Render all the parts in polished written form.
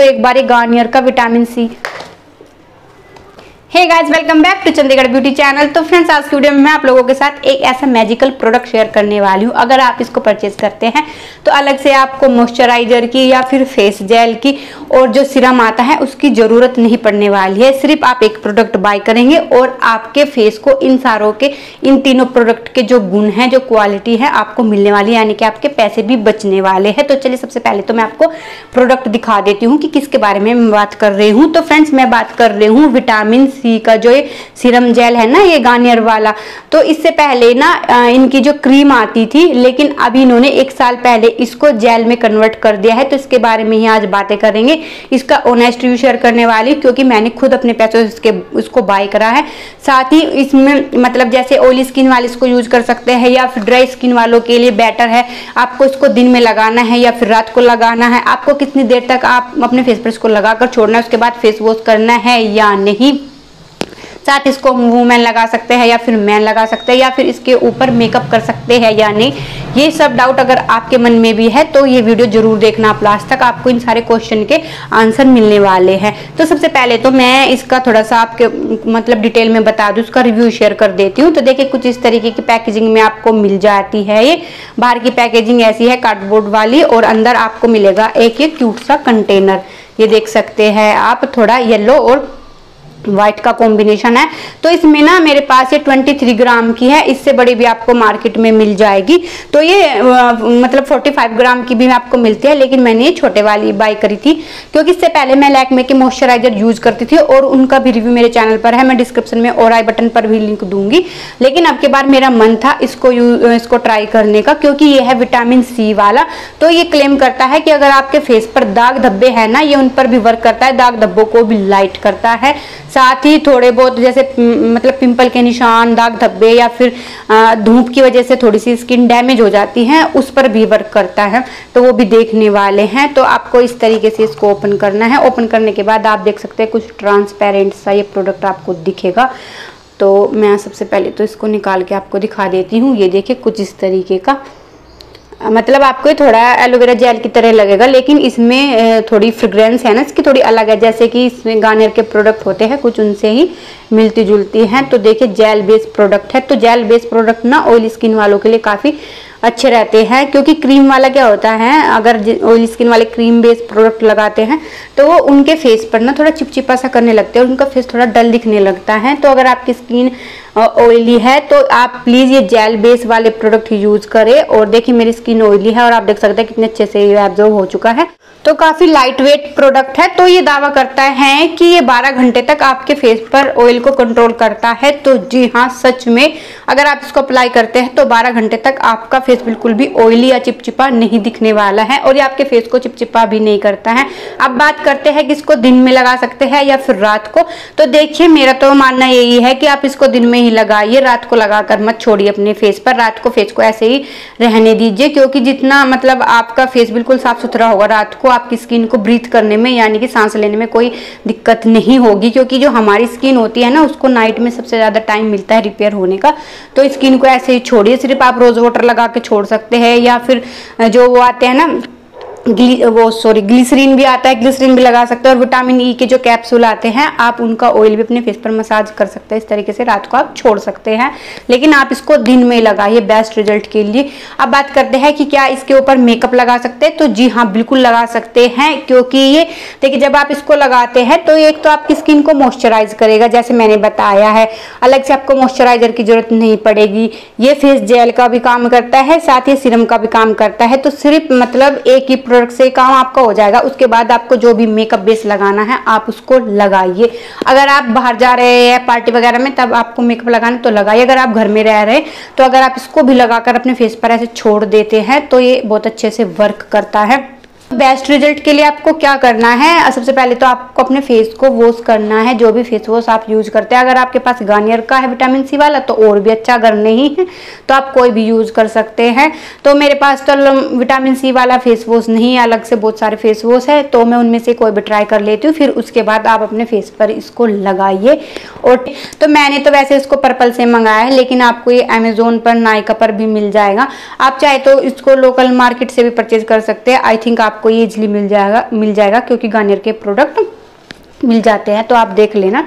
तो एक बारी गार्नियर का vitamin C. Hey guys, welcome back to Chandigarh beauty channel. तो फ्रेंड्स, आज की वीडियो में मैं आप लोगों के साथ एक ऐसा मैजिकल प्रोडक्ट शेयर करने वाली हूँ। अगर आप इसको परचेज करते हैं तो अलग से आपको मॉइस्चराइजर की या फिर फेस जेल की और जो सीरम आता है उसकी ज़रूरत नहीं पड़ने वाली है। सिर्फ आप एक प्रोडक्ट बाय करेंगे और आपके फेस को इन सारों के, इन तीनों प्रोडक्ट के जो गुण हैं, जो क्वालिटी है, आपको मिलने वाली है, यानी कि आपके पैसे भी बचने वाले हैं। तो चलिए, सबसे पहले तो मैं आपको प्रोडक्ट दिखा देती हूँ कि किसके बारे में मैं बात कर रही हूँ। तो फ्रेंड्स, मैं बात कर रही हूँ विटामिन सी का जो ये सीरम जेल है ना, ये गार्नियर वाला। तो इससे पहले ना इनकी जो क्रीम आती थी, लेकिन अभी इन्होंने एक साल पहले इसको जेल में कन्वर्ट कर दिया है। तो इसके बारे में ही आज बातें करेंगे। इसका ऑनेस्ट रिव्यू शेयर करने वाली, क्योंकि मैंने खुद अपने पैसों से उसको बाय करा है। साथ ही इसमें मतलब जैसे ऑयली स्किन वाले इसको यूज कर सकते हैं या फिर ड्राई स्किन वालों के लिए बेटर है। आपको इसको दिन में लगाना है या फिर रात को लगाना है, आपको कितनी देर तक आप अपने फेस पर इसको लगाकर छोड़ना है, उसके बाद फेस वॉश करना है या नहीं। साथ इसको वुमेन लगा सकते हैं या फिर मैन लगा सकते हैं या फिर इसके ऊपर मेकअप कर सकते हैं या नहीं, ये सब डाउट अगर आपके मन में भी है तो ये वीडियो जरूर देखना आप लास्ट तक, आपको इन सारे क्वेश्चन के आंसर मिलने वाले हैं। तो सबसे पहले तो मैं इसका थोड़ा सा आपके मतलब डिटेल में बता दूँ, उसका रिव्यू शेयर कर देती हूँ। तो देखिए, कुछ इस तरीके की पैकेजिंग में आपको मिल जाती है। ये बाहर की पैकेजिंग ऐसी है कार्डबोर्ड वाली, और अंदर आपको मिलेगा एक ये क्यूट सा कंटेनर। ये देख सकते हैं आप, थोड़ा येलो और व्हाइट का कॉम्बिनेशन है। तो इसमें ना मेरे पास ये 23 ग्राम की है, इससे बड़ी भी आपको मार्केट में मिल जाएगी। तो ये मतलब 45 ग्राम की भी आपको मिलती है, लेकिन मैंने ये छोटे वाली बाय करी थी, क्योंकि इससे पहले मैं लैक्मे के मॉइस्चराइजर यूज करती थी और उनका भी रिव्यू मेरे चैनल पर है। मैं डिस्क्रिप्शन में और आई बटन पर भी लिंक दूंगी। लेकिन अब के बार मेरा मन था इसको ट्राई करने का, क्योंकि ये है विटामिन सी वाला। तो ये क्लेम करता है कि अगर आपके फेस पर दाग धब्बे है ना, ये उन पर भी वर्क करता है, दाग धब्बों को भी लाइट करता है। साथ ही थोड़े बहुत जैसे मतलब पिंपल के निशान, दाग धब्बे या फिर धूप की वजह से थोड़ी सी स्किन डैमेज हो जाती है, उस पर भी वर्क करता है। तो वो भी देखने वाले हैं। तो आपको इस तरीके से इसको ओपन करना है। ओपन करने के बाद आप देख सकते हैं कुछ ट्रांसपेरेंट सा ये प्रोडक्ट आपको दिखेगा। तो मैं सबसे पहले तो इसको निकाल के आपको दिखा देती हूँ। ये देखिए, कुछ इस तरीके का, मतलब आपको ये थोड़ा एलोवेरा जेल की तरह लगेगा, लेकिन इसमें थोड़ी फ्रेग्रेंस है ना, इसकी थोड़ी अलग है। जैसे कि इसमें गार्नियर के प्रोडक्ट होते हैं, कुछ उनसे ही मिलती जुलती हैं। तो देखिए, जेल बेस्ड प्रोडक्ट है। तो जेल बेस्ड प्रोडक्ट ना ऑयली स्किन वालों के लिए काफ़ी अच्छे रहते हैं, क्योंकि क्रीम वाला क्या होता है, अगर ऑयली स्किन वाले क्रीम बेस्ड प्रोडक्ट लगाते हैं तो वो उनके फेस पर ना थोड़ा चिपचिपा सा करने लगते हैं और उनका फेस थोड़ा डल दिखने लगता है। तो अगर आपकी स्किन ऑयली है तो आप प्लीज़ ये जेल बेस वाले प्रोडक्ट यूज़ करें। और देखिए, मेरी स्किन ऑयली है और आप देख सकते हैं कितने अच्छे से ये एब्जॉर्व हो चुका है। तो काफ़ी लाइट वेट प्रोडक्ट है। तो ये दावा करता है कि ये 12 घंटे तक आपके फेस पर ऑयल को कंट्रोल करता है। तो जी हाँ, सच में अगर आप इसको अप्लाई करते हैं तो 12 घंटे तक आपका फेस बिल्कुल भी ऑयली या चिपचिपा नहीं दिखने वाला है, और ये आपके फेस को चिपचिपा भी नहीं करता है। अब बात करते हैं कि इसको दिन में लगा सकते हैं या फिर रात को। तो देखिए, मेरा तो मानना यही है कि आप इसको दिन में ही लगाइए, रात को लगा कर मत छोड़िए अपने फेस पर। रात को फेस को ऐसे ही रहने दीजिए, क्योंकि जितना मतलब आपका फेस बिल्कुल साफ सुथरा होगा, रात को आपकी स्किन को ब्रीथ करने में यानी कि सांस लेने में कोई दिक्कत नहीं होगी। क्योंकि जो हमारी स्किन होती है ना, उसको नाइट में सबसे ज़्यादा टाइम मिलता है रिपेयर होने का। तो स्किन को ऐसे ही छोड़िए। सिर्फ आप रोज़ वाटर लगा के छोड़ सकते हैं, या फिर जो वो आते हैं ना ग्लिसरीन भी आता है, ग्लिसरीन भी लगा सकते हैं। और विटामिन ई के जो कैप्सूल आते हैं, आप उनका ऑयल भी अपने फेस पर मसाज कर सकते हैं। इस तरीके से रात को आप छोड़ सकते हैं, लेकिन आप इसको दिन में लगाइए बेस्ट रिजल्ट के लिए। अब बात करते हैं कि क्या इसके ऊपर मेकअप लगा सकते हैं। तो जी हाँ, बिल्कुल लगा सकते हैं, क्योंकि ये देखिए, जब आप इसको लगाते हैं तो एक तो आपकी स्किन को मॉइस्चराइज करेगा, जैसे मैंने बताया है, अलग से आपको मॉइस्चराइजर की जरूरत नहीं पड़ेगी। ये फेस जेल का भी काम करता है, साथ ही सीरम का भी काम करता है। तो सिर्फ मतलब एक ही प्रोडक्ट से काम आपका हो जाएगा। उसके बाद आपको जो भी मेकअप बेस लगाना है आप उसको लगाइए। अगर आप बाहर जा रहे हैं पार्टी वगैरह में, तब आपको मेकअप लगाना तो लगाइए। अगर आप घर में रह रहे तो अगर आप इसको भी लगाकर अपने फेस पर ऐसे छोड़ देते हैं तो ये बहुत अच्छे से वर्क करता है। बेस्ट रिजल्ट के लिए आपको क्या करना है, सबसे पहले तो आपको अपने फेस को वॉश करना है, जो भी फेस वॉश आप यूज करते हैं। अगर आपके पास गार्नियर का है विटामिन सी वाला तो और भी अच्छा, अगर नहीं है तो आप कोई भी यूज कर सकते हैं। तो मेरे पास तो विटामिन सी वाला फेस वॉश नहीं है, अलग से बहुत सारे फेस वॉश है, तो मैं उनमें से कोई भी ट्राई कर लेती हूँ। फिर उसके बाद आप अपने फेस पर इसको लगाइए। और तो मैंने तो वैसे इसको पर्पल से मंगाया है, लेकिन आपको ये अमेजोन पर, नायका पर भी मिल जाएगा। आप चाहे तो इसको लोकल मार्केट से भी परचेज कर सकते हैं। आई थिंक आप आपको ये इजिली मिल जाएगा क्योंकि गार्नियर के प्रोडक्ट मिल जाते हैं, तो आप देख लेना,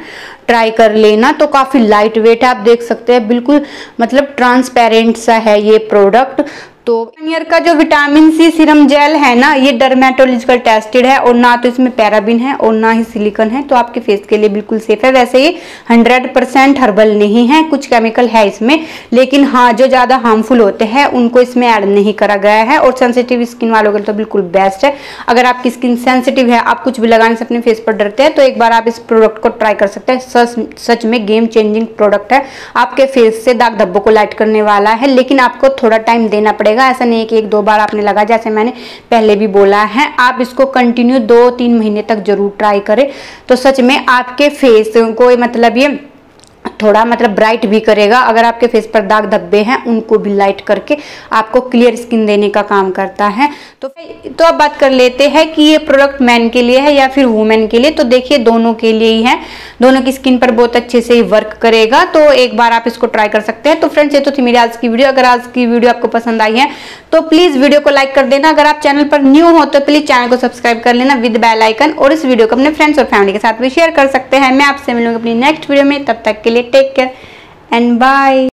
ट्राई कर लेना। तो काफ़ी लाइट वेट है, आप देख सकते हैं, बिल्कुल मतलब ट्रांसपेरेंट सा है ये प्रोडक्ट। तो गार्नियर का जो विटामिन सी सीरम जेल है ना, ये डर्मेटोलॉजिकल टेस्टेड है और ना तो इसमें पैराबिन है और ना ही सिलिकॉन है, तो आपके फेस के लिए बिल्कुल सेफ है। वैसे ये 100% हर्बल नहीं है, कुछ केमिकल है इसमें, लेकिन हाँ जो ज़्यादा हार्मफुल होते हैं उनको इसमें ऐड नहीं करा गया है। और सेंसिटिव स्किन वालों के लिए तो बिल्कुल बेस्ट है। अगर आपकी स्किन सेंसिटिव है, आप कुछ भी लगाने से अपने फेस पर डरते हैं, तो एक बार आप इस प्रोडक्ट को ट्राई कर सकते हैं। सच में गेम चेंजिंग प्रोडक्ट है, आपके फेस से दाग धब्बों को लाइट करने वाला है, लेकिन आपको थोड़ा टाइम देना पड़ेगा। ऐसा नहीं है कि एक दो बार आपने लगा, जैसे मैंने पहले भी बोला है। आप इसको कंटिन्यू 2-3 महीने तक जरूर ट्राई करें, तो सच में आपके फेस को मतलब ये थोड़ा मतलब ब्राइट भी करेगा। अगर आपके फेस पर दाग धब्बे हैं उनको भी लाइट करके आपको क्लियर स्किन देने का काम करता है। तो अब बात कर लेते हैं कि ये प्रोडक्ट मैन के लिए है या फिर वुमेन के लिए। तो देखिए दोनों के लिए ही है, दोनों की स्किन पर बहुत अच्छे से ही वर्क करेगा, तो एक बार आप इसको ट्राई कर सकते हैं। तो फ्रेंड्स, ये तो थी मेरी आज की वीडियो। अगर आज की वीडियो आपको पसंद आई है तो प्लीज़ वीडियो को लाइक कर देना। अगर आप चैनल पर न्यू हो तो प्लीज़ चैनल को सब्सक्राइब कर लेना विद बेल आइकन, और इस वीडियो को अपने फ्रेंड्स और फैमिली के साथ भी शेयर कर सकते हैं। मैं आपसे मिलूंगी अपनी नेक्स्ट वीडियो में, तब तक के लिए टेक केयर एंड बाय।